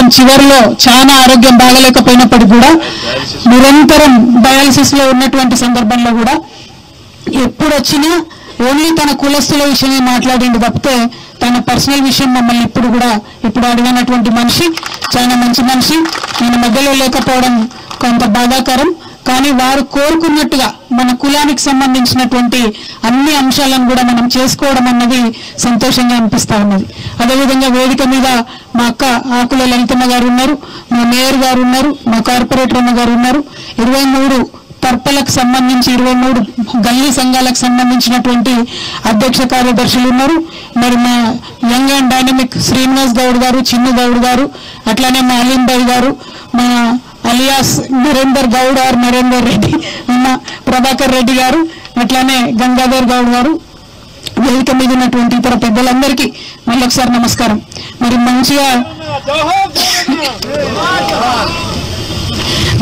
జీవితం చివర్లో చాలా ఆరోగ్యం బాగలేకపోయినప్పటికీ కూడా నిరంతరం డయాలసిస్ లో ఉన్నటువంటి సందర్భంలో కూడా ఎప్పుడు వచ్చినా ఓన్లీ తన కులస్తుల విషయమే మాట్లాడింది తప్పితే తన పర్సనల్ విషయం మమ్మల్ని ఇప్పుడు అడిగినటువంటి మనిషి చాలా మంచి మనిషి. నేను మధ్యలో లేకపోవడం కొంత బాధాకరం కానీ వారు కోరుకున్నట్టుగా మన కులానికి సంబంధించినటువంటి అన్ని అంశాలను కూడా మనం చేసుకోవడం అన్నది సంతోషంగా అనిపిస్తా ఉన్నది. అదేవిధంగా వేదిక మీద మా అక్క ఆకుల లలితమ్మ గారు ఉన్నారు, మా మేయర్ గారు ఉన్నారు, మా కార్పొరేటర్ అమ్మ గారు ఉన్నారు. 23 తర్పలకు సంబంధించి 23 గల్లీ సంఘాలకు సంబంధించినటువంటి అధ్యక్ష కార్యదర్శులు ఉన్నారు. మరి మా young and dynamic Srinivas Goud గారు, చిన్ను గౌడ్ గారు, అట్లానే మా అలీంబాయి గారు, మా అలియాస్ నరేందర్ గౌడ్ ఆర్ నరేందర్ రెడ్డి, మా ప్రభాకర్ రెడ్డి గారు, అట్లానే గంగాధర్ గౌడ్ గారు, వేదిక మీద ఉన్నటువంటి ఇతర పెద్దలందరికీ మళ్ళొకసారి నమస్కారం. మరి మంచిగా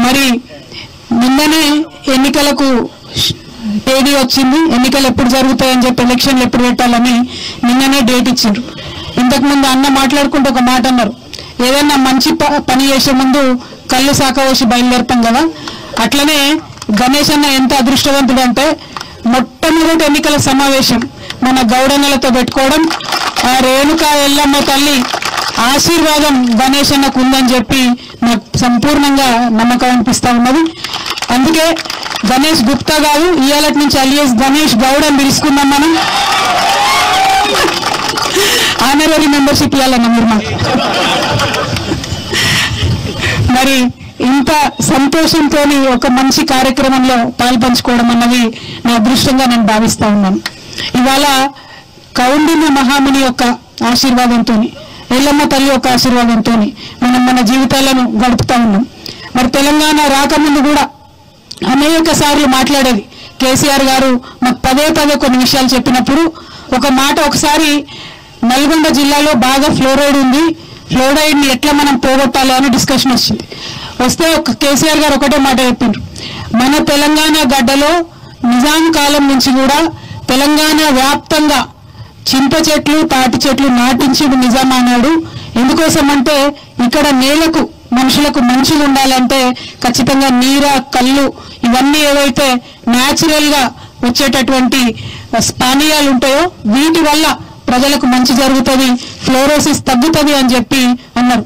మరి నిన్ననే ఎన్నికలకు తేదీ వచ్చింది. ఎన్నికలు ఎప్పుడు జరుగుతాయని చెప్పి ఎలక్షన్లు ఎప్పుడు పెట్టాలని నిన్ననే డేట్ ఇచ్చారు. ఇంతకుముందు అన్న మాట్లాడుకుంటూ ఒక మాట అన్నారు, ఏదైనా మంచి పని చేసే ముందు కళ్ళు సాకవేసి బయలుదేరుతాం కదా. అట్లనే గణేష్ అన్న ఎంత అదృష్టవంతుడు అంటే మొట్టమొదటి ఎన్నికల సమావేశం మన గౌడన్నలతో పెట్టుకోవడం, ఆ రేణుకా ఎల్లమ్మ తల్లి ఆశీర్వాదం గణేష్ అన్నకు ఉందని చెప్పి నాకు సంపూర్ణంగా నమ్మకం అనిపిస్తా ఉన్నది. అందుకే గణేష్ గుప్తా గారు ఇవాళ నుంచి అలియాస్ గణేష్ గౌడ్ అని పిలుచుకున్నాం. మనం ఆనరీ మెంబర్షిప్ ఇవ్వాలన్నా మీరు మాకు. మరి ఇంత సంతోషంతో ఒక మంచి కార్యక్రమంలో పాల్పంచుకోవడం అన్నది నా అదృష్టంగా నేను భావిస్తా ఉన్నాను. ఇవాళ కౌండిన్య మహాముని యొక్క ఆశీర్వాదంతో, ఎల్లమ్మ తల్లి యొక్క ఆశీర్వాదంతో మనం మన జీవితాలను గడుపుతా ఉన్నాం. మరి తెలంగాణ రాకముందు కూడా అనేక సార్లు మాట్లాడేది కేసీఆర్ గారు మాకు పదే కొన్ని విషయాలు చెప్పినప్పుడు ఒక మాట ఒకసారి నల్గొండ జిల్లాలో బాగా ఫ్లోరైడ్ ఉంది, ఫ్లోరైడ్ని ఎట్లా మనం పోగొట్టాలి అని డిస్కషన్ వచ్చింది. వస్తే కేసీఆర్ గారు ఒకటే మాట చెప్పిండ్రు, మన తెలంగాణ గడ్డలో నిజాం కాలం నుంచి కూడా తెలంగాణ వ్యాప్తంగా చింత చెట్లు తాటి చెట్లు నాటించుడు నిజాం అన్నాడు. ఎందుకోసం అంటే ఇక్కడ నేలకు మనుషులకు మంచిగా ఉండాలంటే ఖచ్చితంగా నీర కళ్ళు ఇవన్నీ ఏవైతే న్యాచురల్గా వచ్చేటటువంటి పానీయాలు ఉంటాయో వీటి వల్ల ప్రజలకు మంచి జరుగుతుంది, ఫ్లోరోసిస్ తగ్గుతుంది అని చెప్పి అన్నారు.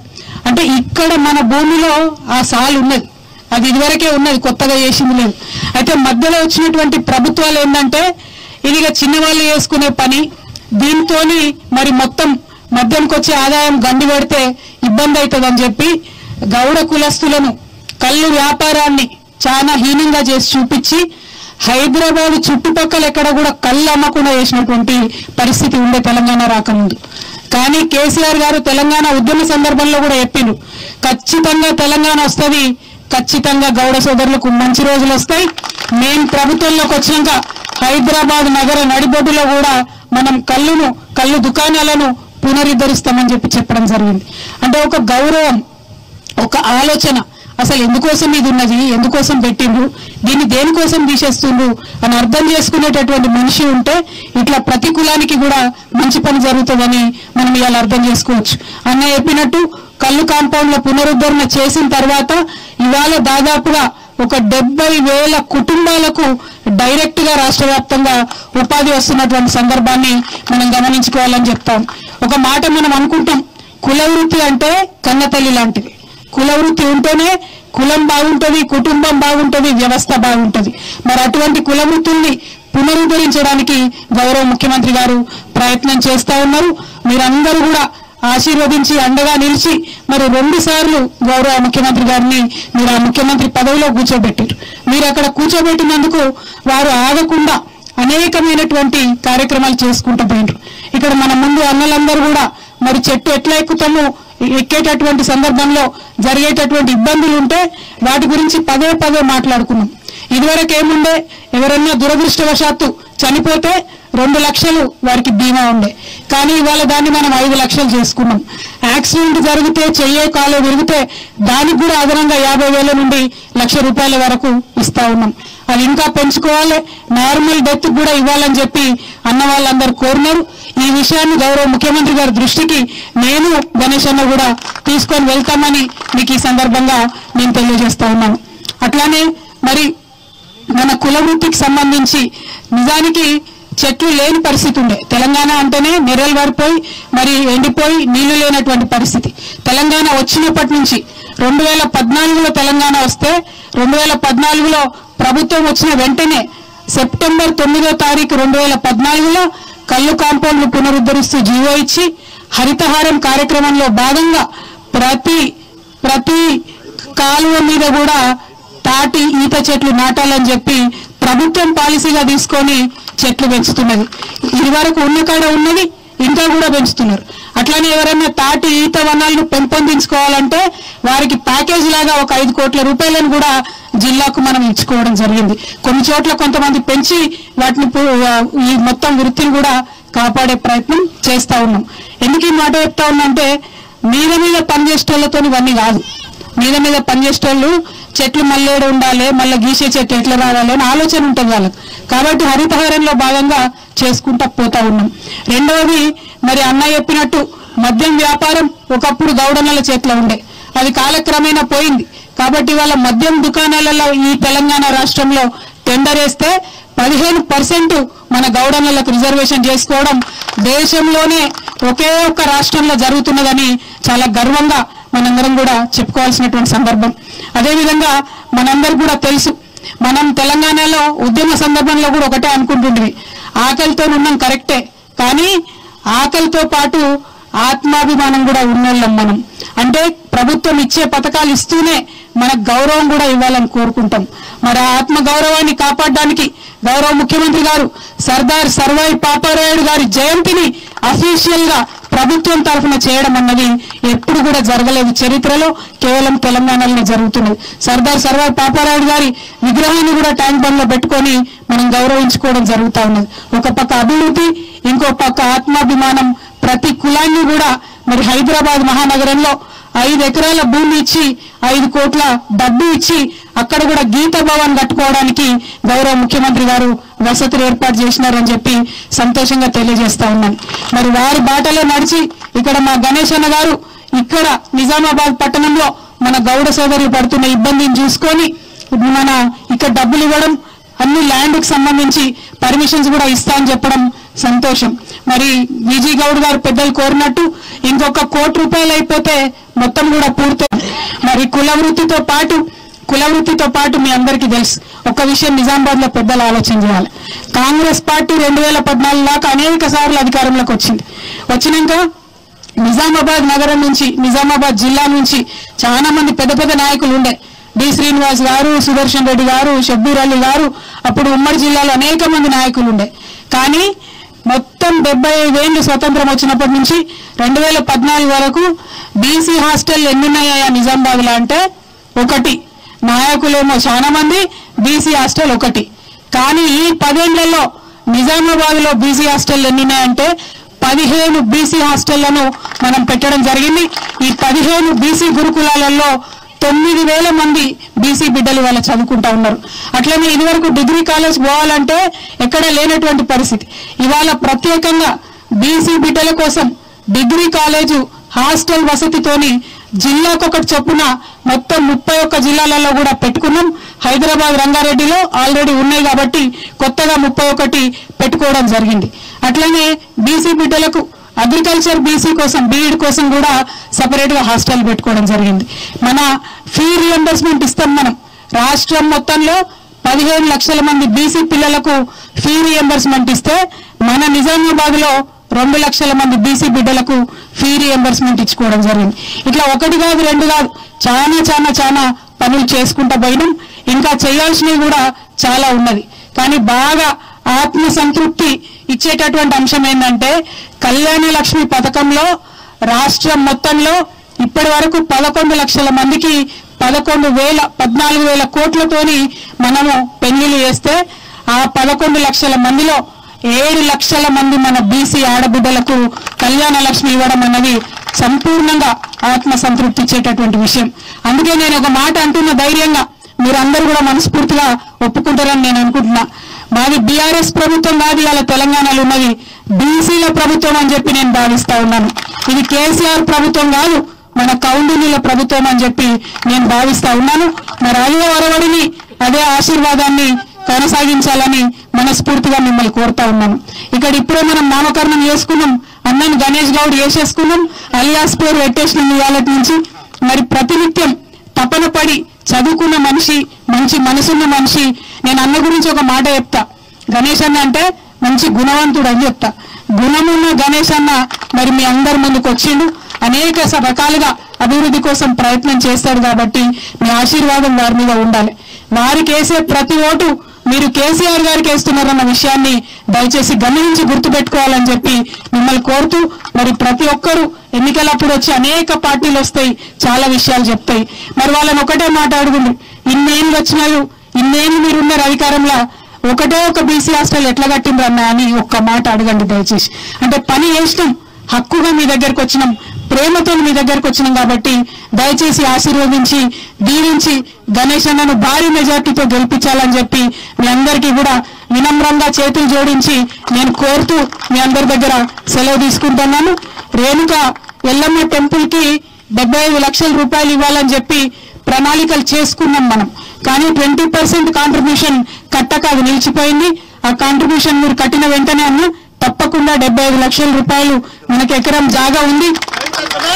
అంటే ఇక్కడ మన భూమిలో ఆ సాల్ ఉన్నది, అది ఇదివరకే ఉన్నది, కొత్తగా చేసింది లేదు. అయితే మధ్యలో వచ్చినటువంటి ప్రభుత్వాలు ఏంటంటే ఇది చిన్నవాళ్ళు చేసుకునే పని, దీంతో మరి మొత్తం మద్యంకి వచ్చే ఆదాయం గండి పెడితే ఇబ్బంది అవుతుందని చెప్పి గౌడ కులస్తులను కళ్ళు వ్యాపారాన్ని చాలా హీనంగా చేసి చూపించి హైదరాబాద్ చుట్టుపక్కల ఎక్కడ కూడా కళ్ళు అమ్మకుండా వేసినటువంటి పరిస్థితి ఉండే తెలంగాణ రాకముందు. కానీ కేసీఆర్ గారు తెలంగాణ ఉద్యమ సందర్భంలో కూడా చెప్పారు, ఖచ్చితంగా తెలంగాణ వస్తుంది, ఖచ్చితంగా గౌడ సోదరులకు మంచి రోజులు వస్తాయి, మేము ప్రభుత్వంలోకి వచ్చినాక హైదరాబాద్ నగర నడిబొడ్డులో కూడా మనం కళ్ళు దుకాణాలను పునరుద్ధరిస్తామని చెప్పి చెప్పడం జరిగింది. అంటే ఒక గౌరవం, ఒక ఆలోచన, అసలు ఎందుకోసం ఇది ఉన్నది, ఎందుకోసం పెట్టిండ్రు, దీన్ని దేనికోసం తీసేస్తుండ్రు అని అర్థం చేసుకునేటటువంటి మనిషి ఉంటే ఇట్లా ప్రతి కులానికి కూడా మంచి పని జరుగుతుందని మనం ఇవాళ అర్థం చేసుకోవచ్చు. అన్న చెప్పినట్టు కళ్ళు కాంపౌండ్ల పునరుద్ధరణ చేసిన తర్వాత ఇవాళ దాదాపుగా ఒక 70,000 కుటుంబాలకు డైరెక్ట్గా రాష్ట్ర వ్యాప్తంగా ఉపాధి వస్తున్నటువంటి సందర్భాన్ని మనం గమనించుకోవాలని చెప్తాం. ఒక మాట మనం అనుకుంటాం, కుల వృత్తి అంటే కన్నతల్లి లాంటిది, కుల వృత్తి ఉంటేనే కులం బాగుంటుంది, కుటుంబం బాగుంటుంది, వ్యవస్థ బాగుంటుంది. మరి అటువంటి కుల వృత్తుల్ని పునరుద్ధరించడానికి గౌరవ ముఖ్యమంత్రి గారు ప్రయత్నం చేస్తూ ఉన్నారు. మీరందరూ కూడా ఆశీర్వదించి అండగా నిలిచి మరి 2 సార్లు గౌరవ ముఖ్యమంత్రి గారిని మీరు ఆ ముఖ్యమంత్రి పదవిలో కూర్చోబెట్టారు. మీరు అక్కడ కూర్చోబెట్టినందుకు వారు ఆగకుండా అనేకమైనటువంటి కార్యక్రమాలు చేసుకుంటూ పోయినారు. ఇక్కడ మన ముందు అన్నలందరూ కూడా మరి చెట్టు ఎట్లా ఎక్కుతామో ఎక్కేటటువంటి సందర్భంలో జరిగేటటువంటి ఇబ్బందులు ఉంటే వాటి గురించి పదే మాట్లాడుకున్నాం. ఇదివరకు ఏముండే, ఎవరన్నా దురదృష్టవశాత్తు చనిపోతే 2 లక్షలు వారికి బీమా ఉండే, కానీ ఇవాళ దాన్ని మనం 5 లక్షలు చేసుకున్నాం. యాక్సిడెంట్ జరిగితే చెయ్యే కాలు విరిగితే దానికి కూడా అదనంగా 50,000 నుండి 1,00,000 రూపాయల వరకు ఇస్తా ఉన్నాం. అది ఇంకా పెంచుకోవాలి, నార్మల్ డెత్ కూడా ఇవ్వాలని చెప్పి అన్న వాళ్ళందరూ కోరినారు. ఈ విషయాన్ని గౌరవ ముఖ్యమంత్రి గారి దృష్టికి నేను గణేష్ అన్న కూడా తీసుకొని వెళ్తామని మీకు ఈ సందర్భంగా నేను తెలియజేస్తా ఉన్నాను. అట్లానే మరి మన కులవృత్తికి సంబంధించి నిజానికి చెట్లు లేని పరిస్థితి ఉండే, తెలంగాణ అంటేనే నిరల్ వారిపోయి మరి ఎండిపోయి నీళ్లు లేనటువంటి పరిస్థితి. తెలంగాణ వచ్చినప్పటి నుంచి 2014లో తెలంగాణ వస్తే 2014లో ప్రభుత్వం వచ్చిన వెంటనే సెప్టెంబర్ 9వ తారీఖు 2014లో కల్లు కాంపౌండ్ను పునరుద్ధరిస్తూ జీవో ఇచ్చి హరితహారం కార్యక్రమంలో భాగంగా ప్రతి కాలువ మీద కూడా తాటి ఈత చెట్లు నాటాలని చెప్పి ప్రభుత్వం పాలసీగా తీసుకొని చెట్లు పెంచుతున్నది. ఇది వరకు ఉన్న కాడ ఉన్నది ఇంకా కూడా పెంచుతున్నారు. అట్లానే ఎవరైనా తాటి ఈత వనాలను పెంపొందించుకోవాలంటే వారికి ప్యాకేజ్ లాగా ఒక 5 కోట్ల రూపాయలను కూడా జిల్లాకు మనం ఇచ్చుకోవడం జరిగింది. కొన్ని చోట్ల కొంతమంది పెంచి వాటిని ఈ మొత్తం వృత్తిని కూడా కాపాడే ప్రయత్నం చేస్తా ఉన్నాం. ఎందుకు ఈ మాట చెప్తా ఉన్నాంటే మీద మీద పనిచేసేటోళ్ళతో ఇవన్నీ కాదు. మీద పనిచేసేటోళ్ళు చెట్లు మల్లేడు ఉండాలి, మళ్ళీ గీసే చెట్లు ఎట్లా రావాలి అని ఆలోచన ఉంటుంది వాళ్ళకు. కాబట్టి హరితహారంలో భాగంగా చేసుకుంటా పోతా ఉన్నాం. రెండవది మరి అన్న చెప్పినట్టు మద్యం వ్యాపారం ఒకప్పుడు గౌడనల చేతిలో ఉండే, అది కాలక్రమేణా పోయింది. కాబట్టి వాళ్ళ మద్యం దుకాణాలలో ఈ తెలంగాణ రాష్ట్రంలో టెండర్ వేస్తే 15% మన గౌడనలకు రిజర్వేషన్ చేసుకోవడం దేశంలోనే ఒకే ఒక్క రాష్ట్రంలో జరుగుతున్నదని చాలా గర్వంగా మనందరం కూడా చెప్పుకోవాల్సినటువంటి సందర్భం. అదేవిధంగా మనందరికి కూడా తెలుసు, మనం తెలంగాణలో ఉద్యమ సందర్భంలో కూడా ఒకటే అనుకుంటుండేవి, ఆకలితో ఉన్నాం కరెక్టే, కానీ ఆకలితో పాటు ఆత్మాభిమానం కూడా ఉన్నోళ్ళం మనం. అంటే ప్రభుత్వం ఇచ్చే పథకాలు ఇస్తూనే మనకు గౌరవం కూడా ఇవ్వాలని కోరుకుంటాం. మరి ఆ ఆత్మ గౌరవాన్ని కాపాడడానికి గౌరవ ముఖ్యమంత్రి గారు సర్దార్ సర్వాయి పాపారాయుడు గారి జయంతిని అఫీషియల్ గా ప్రభుత్వం తరఫున చేయడం అన్నది ఎప్పుడు కూడా జరగలేదు చరిత్రలో, కేవలం తెలంగాణలోనే జరుగుతున్నది. సర్దార్ సర్వాయి పాపారాయుడు గారి విగ్రహాన్ని కూడా ట్యాంక్ బండ్ లో పెట్టుకొని మనం గౌరవించుకోవడం జరుగుతూ ఉన్నది. ఒక పక్క అభివృద్ధి, ఇంకో పక్క ఆత్మాభిమానం. ప్రతి కులాన్ని కూడా మరి హైదరాబాద్ మహానగరంలో 5 ఎకరాల భూమి ఇచ్చి 5 కోట్ల డబ్బు ఇచ్చి అక్కడ కూడా గీత భవన్ కట్టుకోవడానికి గౌరవ ముఖ్యమంత్రి గారు వసతులు ఏర్పాటు చేసినారని చెప్పి సంతోషంగా తెలియజేస్తా ఉన్నాను. మరి వారి బాటలో నడిచి ఇక్కడ మా గణేష్ అన్న గారు ఇక్కడ నిజామాబాద్ పట్టణంలో మన గౌడ సోదరులు పడుతున్న ఇబ్బందిని చూసుకొని మన ఇక్కడ డబ్బులు ఇవ్వడం, అన్ని ల్యాండ్కి సంబంధించి పర్మిషన్స్ కూడా ఇస్తా అని చెప్పడం సంతోషం. మరి విజయ్ గౌడ్ గారు పెద్దలు కోరినట్టు ఇంకొక 1 కోటి రూపాయలు అయిపోతే మొత్తం కూడా పూర్తి. మరి కులవృత్తితో పాటు మీ అందరికీ తెలుసు ఒక విషయం, నిజామాబాద్ లో పెద్దలు ఆలోచన చేయాలి. కాంగ్రెస్ పార్టీ 2014 దాకా అనేక సార్లు అధికారంలోకి వచ్చింది. వచ్చినాక నిజామాబాద్ నగరం నుంచి, నిజామాబాద్ జిల్లా నుంచి చాలా మంది పెద్ద పెద్ద నాయకులు ఉండే, డి శ్రీనివాస్ గారు, సుదర్శన్ రెడ్డి గారు, షబ్బీర్ అలీ గారు, అప్పుడు ఉమ్మడి జిల్లాలో అనేక మంది నాయకులు ఉండే. కానీ మొత్తం 75 ఏళ్ళు స్వతంత్రం వచ్చినప్పటి నుంచి 2014 వరకు బీసీ హాస్టల్ ఎన్నున్నాయా నిజామాబాద్ లో అంటే 1. నాయకులేమో చాలా మంది, బీసీ హాస్టల్ 1. కానీ ఈ 10 ఏళ్లలో నిజామాబాద్ లో బీసీ హాస్టల్ ఎన్నున్నాయంటే 15 బీసీ హాస్టళ్లను మనం పెట్టడం జరిగింది. ఈ 15 బీసీ గురుకులాలలో 9,000 మంది బీసీ బిడ్డలు వాళ్ళు చదువుకుంటా ఉన్నారు. అట్లనే ఇదివరకు డిగ్రీ కాలేజ్ పోవాలంటే ఎక్కడ లేనటువంటి పరిస్థితి, ఇవాళ ప్రత్యేకంగా బీసీ బిడ్డల కోసం డిగ్రీ కాలేజు హాస్టల్ వసతితోని జిల్లాకొకటి చొప్పున మొత్తం 31 జిల్లాలలో కూడా పెట్టుకున్నాం. హైదరాబాద్ రంగారెడ్డిలో ఆల్రెడీ ఉన్నాయి కాబట్టి కొత్తగా 31 పెట్టుకోవడం జరిగింది. అట్లనే బీసీ బిడ్డలకు అగ్రికల్చర్ బీసీ కోసం, బీఈడి కోసం కూడా సపరేట్ గా హాస్టల్ పెట్టుకోవడం జరిగింది. మన ఫీ రీఎంబర్స్మెంట్ ఇస్తాం మనం. రాష్ట్రం మొత్తంలో 15 లక్షల మంది బీసీ పిల్లలకు ఫీ రీఎంబర్స్మెంట్ ఇస్తే మన నిజామాబాద్ లో 2 లక్షల మంది బీసీ బిడ్డలకు ఫీ రీఎంబర్స్మెంట్ ఇచ్చుకోవడం జరిగింది. ఇట్లా 1 కాదు 2 కాదు చాలా పనులు చేసుకుంటా పోయినాం. ఇంకా చేయాల్సినవి కూడా చాలా ఉన్నది. కానీ బాగా ఆత్మ సంతృప్తి ఇచ్చేటటువంటి అంశం ఏంటంటే కళ్యాణ లక్ష్మి పథకంలో రాష్ట్రం మొత్తంలో ఇప్పటి వరకు 11 లక్షల మందికి 14,000 కోట్లతోని మనము పెళ్లిళ్లు చేస్తే ఆ 11 లక్షల మందిలో 7 లక్షల మంది మన బీసీ ఆడబిడ్డలకు కళ్యాణ లక్ష్మి ఇవ్వడం అన్నది సంపూర్ణంగా ఆత్మ సంతృప్తి ఇచ్చేటటువంటి విషయం. అందుకే నేను ఒక మాట అంటున్న ధైర్యంగా, మీరందరూ కూడా మనస్ఫూర్తిగా ఒప్పుకుంటారని నేను అనుకుంటున్నా. మాది బీఆర్ఎస్ ప్రభుత్వం కాదు ఇవాళ తెలంగాణలో ఉన్నది, బీసీల ప్రభుత్వం అని చెప్పి నేను భావిస్తా ఉన్నాను. ఇది కేసీఆర్ ప్రభుత్వం కాదు, మన కౌండిన్యుల ప్రభుత్వం అని చెప్పి నేను భావిస్తా ఉన్నాను. మరి అయ్యో వరవడిని అదే ఆశీర్వాదాన్ని కొనసాగించాలని మనస్ఫూర్తిగా మిమ్మల్ని కోరుతా ఉన్నాను. ఇక్కడ ఇప్పుడే మనం నామకరణం చేసుకున్నాం, అన్నని గణేష్ గౌడ్ వేసేసుకున్నాం, అలియాస్ పేరు పెట్టేసినాం ఇవాళ నుంచి. మరి ప్రతినిత్యం తపన పడి చదువుకున్న మనిషి, మంచి మనసున్న మనిషి. నేను అన్న గురించి ఒక మాట చెప్తా, గణేష్ అన్న అంటే మంచి గుణవంతుడు అని చెప్తా. గుణమున్న గణేష్ అన్న మరి మీ అందరి ముందుకు వచ్చిండు, అనేక రకాలుగా అభివృద్ధి కోసం ప్రయత్నం చేస్తాడు. కాబట్టి మీ ఆశీర్వాదం వారి మీద ఉండాలి. వారికి వేసే ప్రతి ఓటు మీరు కేసీఆర్ గారికి వేస్తున్నారన్న విషయాన్ని దయచేసి గమనించి గుర్తుపెట్టుకోవాలని చెప్పి మిమ్మల్ని కోరుతూ, మరి ప్రతి ఒక్కరూ ఎన్నికలప్పుడు వచ్చి అనేక పార్టీలు వస్తాయి, చాలా విషయాలు చెప్తాయి. మరి వాళ్ళని ఒకటే మాట అడుగుండ్రు, ఇన్నేళ్ళు వచ్చినాయో, ఇన్నేళ్ళు మీరున్నారు అధికారంలో, ఒకటే ఒక బీసీ హాస్టల్ ఎట్లా కట్టిండ్రు అన్నా అని ఒక్క మాట అడగండి దయచేసి. అంటే పని చేసినాం, హక్కుగా మీ దగ్గరకు వచ్చినాం, ప్రేమతో మీ దగ్గరకు వచ్చినాం. కాబట్టి దయచేసి ఆశీర్వదించి దీవించి గణేష్ అన్నను భారీ మెజార్టీతో గెలిపించాలని చెప్పి మీ అందరికీ కూడా వినమ్రంగా చేతులు జోడించి నేను కోరుతూ మీ అందరి దగ్గర సెలవు తీసుకుంటున్నాను. రేణుక ఎల్లమ్మ టెంపుల్ కి 75 లక్షల రూపాయలు ఇవ్వాలని చెప్పి ప్రణాళికలు చేసుకున్నాం మనం, కానీ 20% కాంట్రిబ్యూషన్ కట్టక అది నిలిచిపోయింది. ఆ కాంట్రిబ్యూషన్ మీరు కట్టిన వెంటనే అన్న తప్పకుండా 75 లక్షల రూపాయలు మనకు ఎకరం జాగా ఉంది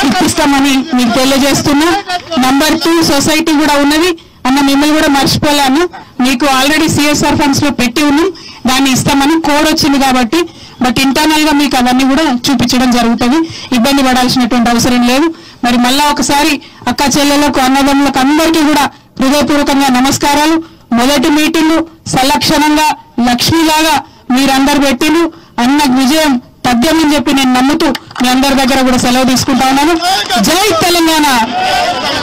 ఇప్పిస్తామని మీకు తెలియజేస్తున్నా. నంబర్ 2 సొసైటీ కూడా ఉన్నది అన్న, మిమ్మల్ని కూడా మర్చిపోలేను. మీకు ఆల్రెడీ సిఎస్ఆర్ ఫండ్స్ లో పెట్టి ఉన్నాం, దాన్ని ఇస్తామని కోడ్ వచ్చింది కాబట్టి, బట్ ఇంటర్నల్ గా మీకు అవన్నీ కూడా చూపించడం జరుగుతుంది, ఇబ్బంది పడాల్సినటువంటి అవసరం లేదు. మరి మళ్ళా ఒకసారి అక్క చెల్లెలకు, అన్నదమ్ములకు అందరికీ కూడా హృదయపూర్వకంగా నమస్కారాలు. మొదటి మీటింగ్ సలక్షణంగా లక్ష్మీలాగా మీరందరు పెట్టిండ్రు, అన్న విజయం తథ్యం అని చెప్పి నేను నమ్ముతూ మీ అందరి దగ్గర కూడా సెలవు తీసుకుంటా ఉన్నాను. జై తెలంగాణ,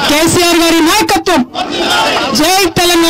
కేసీఆర్ గారి నాయకత్వం. జై తెలంగాణ.